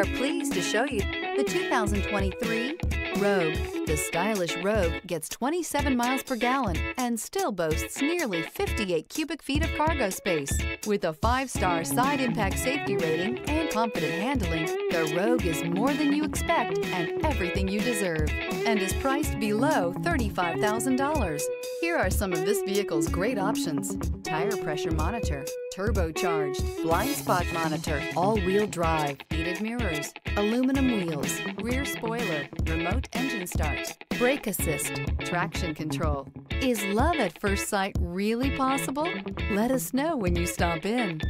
are pleased to show you the 2023 Rogue. The stylish Rogue gets 27 miles per gallon and still boasts nearly 58 cubic feet of cargo space. With a 5-star side impact safety rating and confident handling, the Rogue is more than you expect and everything you deserve, and is priced below $35,000. Here are some of this vehicle's great options: tire pressure monitor, turbocharged, blind spot monitor, all-wheel drive, heated mirrors, aluminum wheels, rear spoiler, remote engine start, brake assist, traction control. Is love at first sight really possible? Let us know when you stop in.